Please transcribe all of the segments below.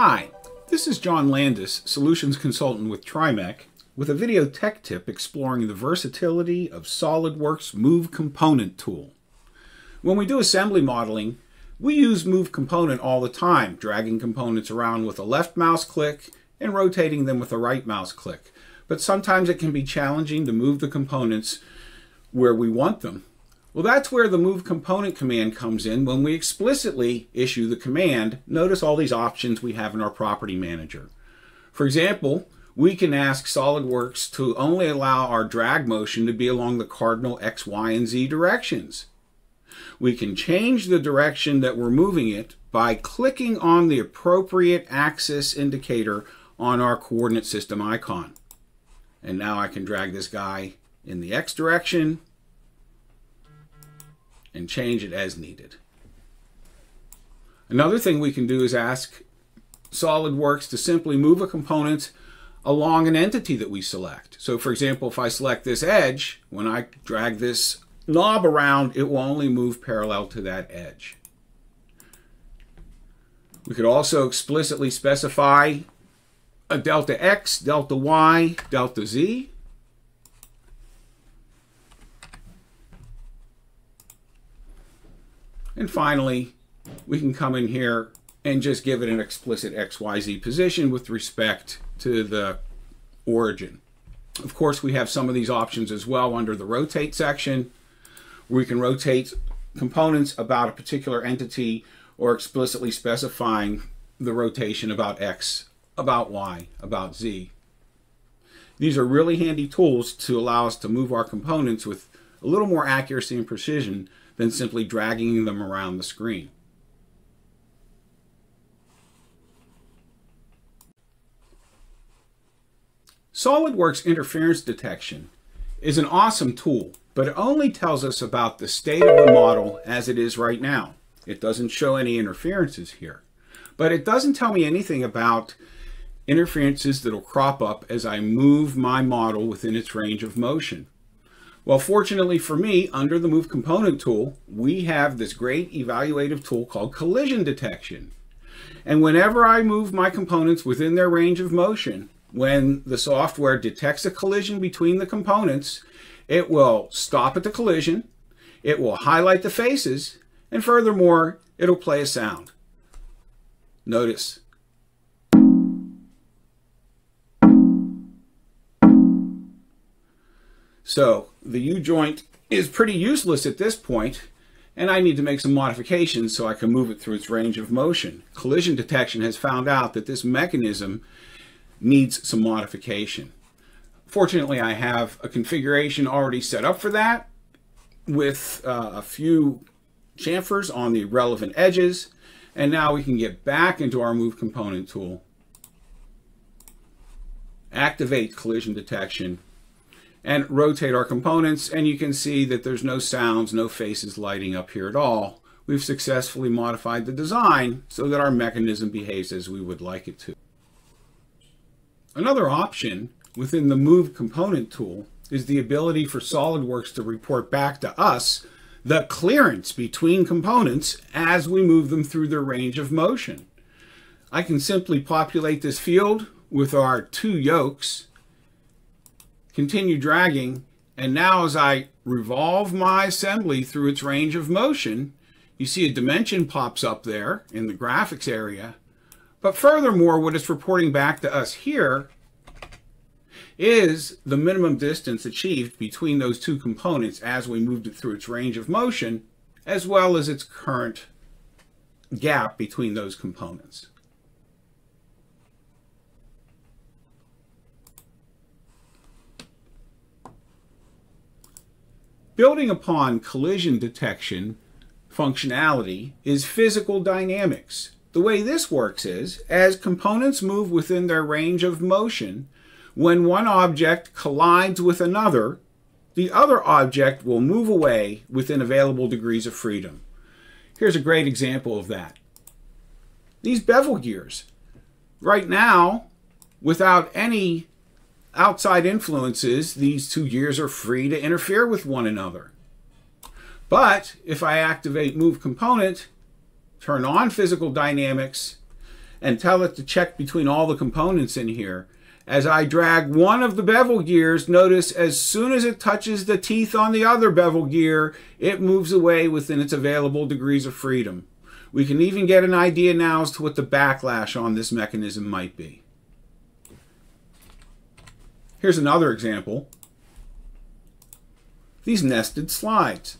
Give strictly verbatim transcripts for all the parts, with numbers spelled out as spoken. Hi, this is John Landis, Solutions Consultant with TriMech, with a video tech tip exploring the versatility of SOLIDWORKS' Move Component tool. When we do assembly modeling, we use Move Component all the time, dragging components around with a left mouse click and rotating them with a right mouse click. But sometimes it can be challenging to move the components where we want them. Well, that's where the Move Component command comes in when we explicitly issue the command. Notice all these options we have in our property manager. For example, we can ask SOLIDWORKS to only allow our drag motion to be along the cardinal X, Y, and Z directions. We can change the direction that we're moving it by clicking on the appropriate axis indicator on our coordinate system icon. And now I can drag this guy in the X direction and change it as needed. Another thing we can do is ask SOLIDWORKS to simply move a component along an entity that we select. So for example, if I select this edge, when I drag this knob around, it will only move parallel to that edge. We could also explicitly specify a delta X, delta Y, delta Z. And finally, we can come in here and just give it an explicit X Y Z position with respect to the origin. Of course, we have some of these options as well under the rotate section. We can rotate components about a particular entity or explicitly specifying the rotation about X, about Y, about Z. These are really handy tools to allow us to move our components with a little more accuracy and precision than simply dragging them around the screen. SOLIDWORKS interference detection is an awesome tool, but it only tells us about the state of the model as it is right now. It doesn't show any interferences here, but it doesn't tell me anything about interferences that'll crop up as I move my model within its range of motion. Well, fortunately for me, under the Move Component tool, we have this great evaluative tool called collision detection. And whenever I move my components within their range of motion, when the software detects a collision between the components, it will stop at the collision, it will highlight the faces, and furthermore, it'll play a sound. Notice. So the U-joint is pretty useless at this point, and I need to make some modifications so I can move it through its range of motion. Collision detection has found out that this mechanism needs some modification. Fortunately, I have a configuration already set up for that with uh, a few chamfers on the relevant edges, and now we can get back into our Move Component tool, activate collision detection, and rotate our components, and you can see that there's no sounds, no faces lighting up here at all. We've successfully modified the design so that our mechanism behaves as we would like it to. Another option within the Move Component tool is the ability for SOLIDWORKS to report back to us the clearance between components as we move them through their range of motion. I can simply populate this field with our two yokes, continue dragging, and now as I revolve my assembly through its range of motion, you see a dimension pops up there in the graphics area. But furthermore, what it's reporting back to us here is the minimum distance achieved between those two components as we moved it through its range of motion, as well as its current gap between those components. Building upon collision detection functionality is physical dynamics. The way this works is, as components move within their range of motion, when one object collides with another, the other object will move away within available degrees of freedom. Here's a great example of that. These bevel gears. Right now, without any outside influences, these two gears are free to interfere with one another. But if I activate Move Component, turn on physical dynamics, and tell it to check between all the components in here. As I drag one of the bevel gears, notice as soon as it touches the teeth on the other bevel gear, it moves away within its available degrees of freedom. We can even get an idea now as to what the backlash on this mechanism might be. Here's another example. These nested slides.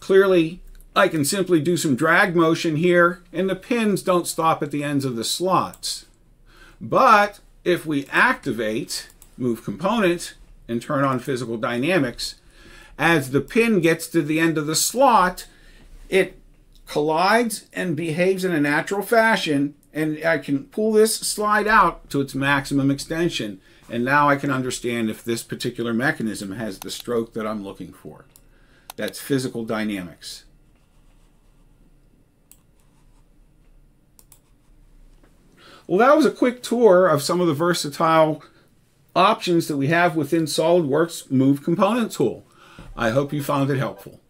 Clearly, I can simply do some drag motion here, and the pins don't stop at the ends of the slots. But if we activate Move Component and turn on Physical Dynamics, as the pin gets to the end of the slot, it collides and behaves in a natural fashion, and I can pull this slide out to its maximum extension. And now I can understand if this particular mechanism has the stroke that I'm looking for. That's Physical Dynamics. Well, that was a quick tour of some of the versatile options that we have within SOLIDWORKS' Move Component tool. I hope you found it helpful.